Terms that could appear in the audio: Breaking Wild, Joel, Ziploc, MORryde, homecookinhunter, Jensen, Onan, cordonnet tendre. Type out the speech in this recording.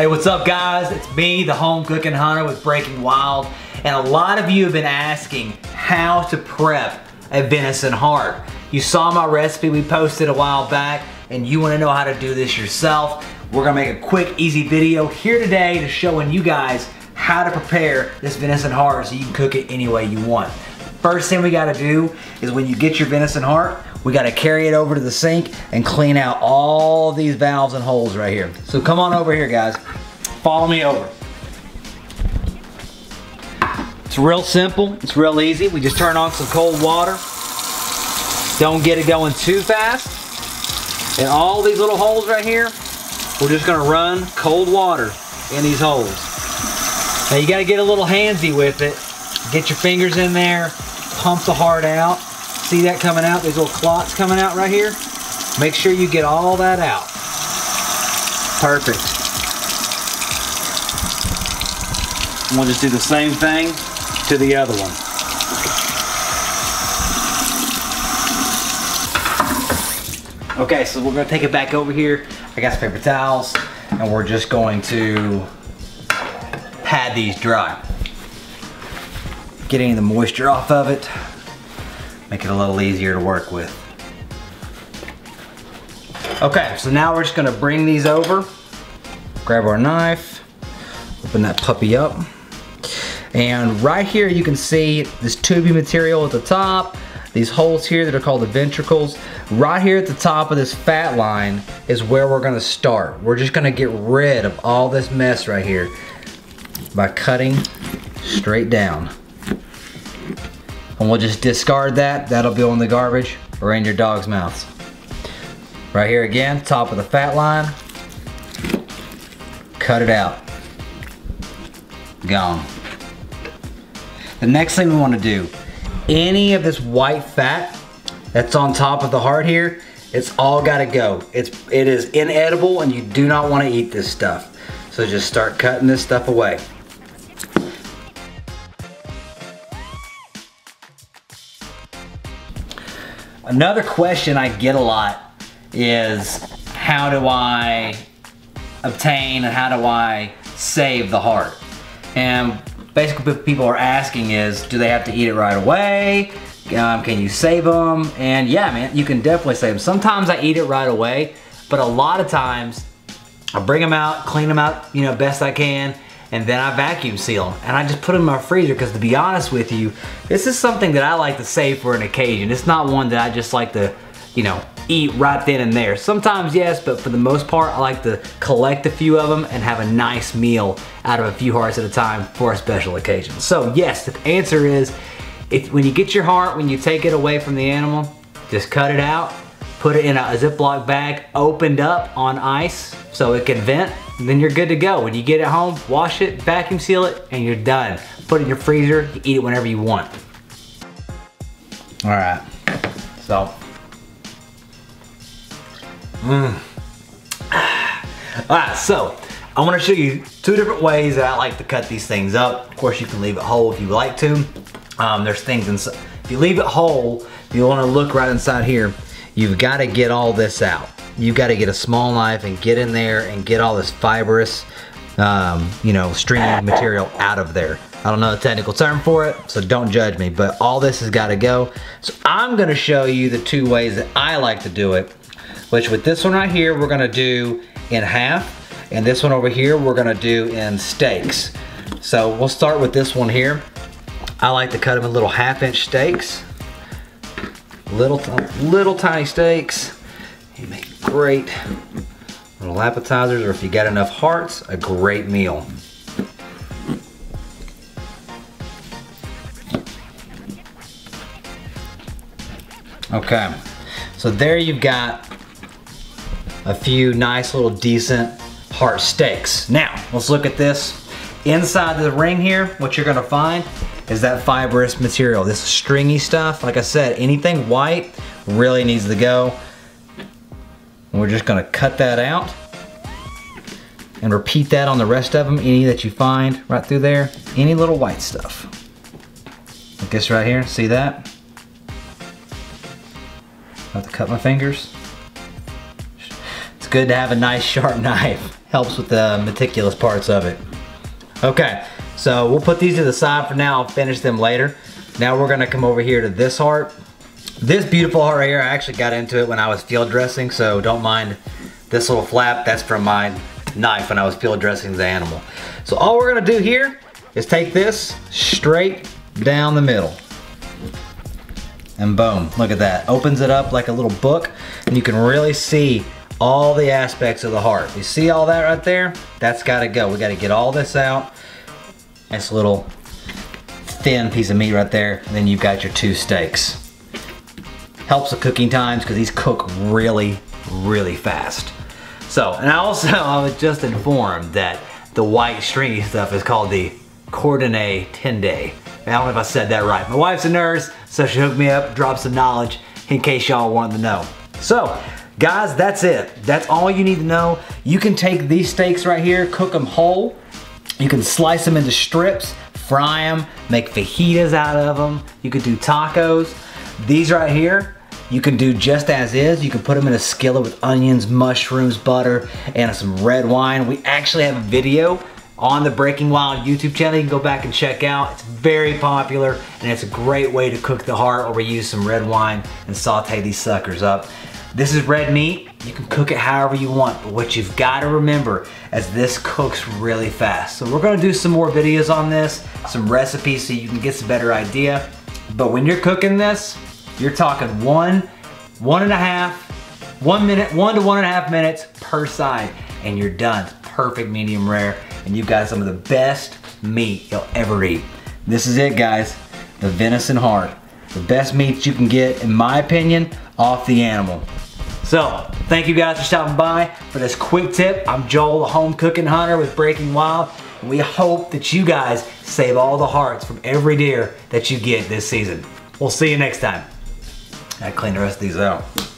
Hey, what's up guys? It's me, the Home Cooking Hunter with Breaking Wild. And a lot of you have been asking how to prep a venison heart. You saw my recipe we posted a while back and you want to know how to do this yourself. We're gonna make a quick, easy video here today to showing you guys how to prepare this venison heart so you can cook it any way you want. First thing we gotta do is when you get your venison heart, we gotta carry it over to the sink and clean out all these valves and holes right here. So come on over here, guys. Follow me over. It's real simple, it's real easy. We just turn on some cold water. Don't get it going too fast. And all these little holes right here, we're just gonna run cold water in these holes. Now you gotta get a little handsy with it. Get your fingers in there, pump the heart out. See that coming out? These little clots coming out right here? Make sure you get all that out. Perfect. And we'll just do the same thing to the other one. Okay, so we're gonna take it back over here. I got some paper towels, and we're just going to pad these dry. Get any of the moisture off of it. Make it a little easier to work with. Okay, so now we're just gonna bring these over, grab our knife, open that puppy up, and right here you can see this tubing material at the top, these holes here that are called the ventricles. Right here at the top of this fat line is where we're gonna start. We're just gonna get rid of all this mess right here by cutting straight down. And we'll just discard that. That'll go in the garbage or in your dog's mouths. Right here again, top of the fat line. Cut it out. Gone. The next thing we want to do, any of this white fat that's on top of the heart here, it's all got to go. It is inedible and you do not want to eat this stuff. So just start cutting this stuff away. Another question I get a lot is how do I obtain and how do I save the heart? And basically what people are asking is, do they have to eat it right away? Can you save them? And yeah, man, you can definitely save them. Sometimes I eat it right away, but a lot of times I bring them out, clean them out, you know, best I can, and then I vacuum seal them. And I just put them in my freezer because to be honest with you, this is something that I like to save for an occasion. It's not one that I just like to, you know, eat right then and there. Sometimes yes, but for the most part, I like to collect a few of them and have a nice meal out of a few hearts at a time for a special occasion. So yes, the answer is, when you get your heart, when you take it away from the animal, just cut it out, put it in a Ziploc bag, opened up on ice so it can vent. Then you're good to go. When you get it home, wash it, vacuum seal it, and you're done. Put it in your freezer, you eat it whenever you want. All right, so. All right, so I wanna show you two different ways that I like to cut these things up. Of course, you can leave it whole if you like to. There's things inside. If you leave it whole, you wanna look right inside here, you've gotta get all this out. You got to get a small knife and get in there and get all this fibrous, you know, stringy material out of there. I don't know the technical term for it, so don't judge me, but all this has got to go. So I'm going to show you the two ways that I like to do it, which with this one right here, we're going to do in half, and this one over here, we're going to do in steaks. So we'll start with this one here. I like to cut them in little half-inch steaks, little tiny steaks. You make great little appetizers, or if you got enough hearts, a great meal. Okay, so there you've got a few nice little decent heart steaks. Now, let's look at this. Inside the ring here, what you're gonna find is that fibrous material, this stringy stuff. Like I said, anything white really needs to go. We're just gonna cut that out and repeat that on the rest of them, any that you find right through there, any little white stuff. Like this right here, see that? I have to cut my fingers. It's good to have a nice sharp knife. helps with the meticulous parts of it. Okay, so we'll put these to the side for now. I'll finish them later. Now we're gonna come over here to this heart. This beautiful heart right here, I actually got into it when I was field dressing, so don't mind this little flap. That's from my knife when I was field dressing the animal. So all we're gonna do here is take this straight down the middle. And boom, look at that. Opens it up like a little book, and you can really see all the aspects of the heart. You see all that right there? That's gotta go. We gotta get all this out. Nice little thin piece of meat right there, and then you've got your two steaks. Helps with cooking times because these cook really, really fast. So, and also I was just informed that the white stringy stuff is called the cordonnet tendre. I don't know if I said that right. My wife's a nurse, so she hooked me up, dropped some knowledge in case y'all wanted to know. So, guys, that's it. That's all you need to know. You can take these steaks right here, cook them whole. You can slice them into strips, fry them, make fajitas out of them. You could do tacos. These right here, you can do just as is. You can put them in a skillet with onions, mushrooms, butter, and some red wine. We actually have a video on the Breaking Wild YouTube channel you can go back and check out. It's very popular, and it's a great way to cook the heart where we use some red wine and saute these suckers up. This is red meat. You can cook it however you want, but what you've got to remember is this cooks really fast. So we're gonna do some more videos on this, some recipes so you can get some better idea. But when you're cooking this, you're talking one to one and a half minutes per side, and you're done. It's perfect medium rare, and you've got some of the best meat you'll ever eat. This is it, guys, the venison heart. The best meat you can get, in my opinion, off the animal. So, thank you guys for stopping by for this quick tip. I'm Joel, the home cooking hunter with Breaking Wild. And we hope that you guys save all the hearts from every deer that you get this season. We'll see you next time. I clean the rest of these out.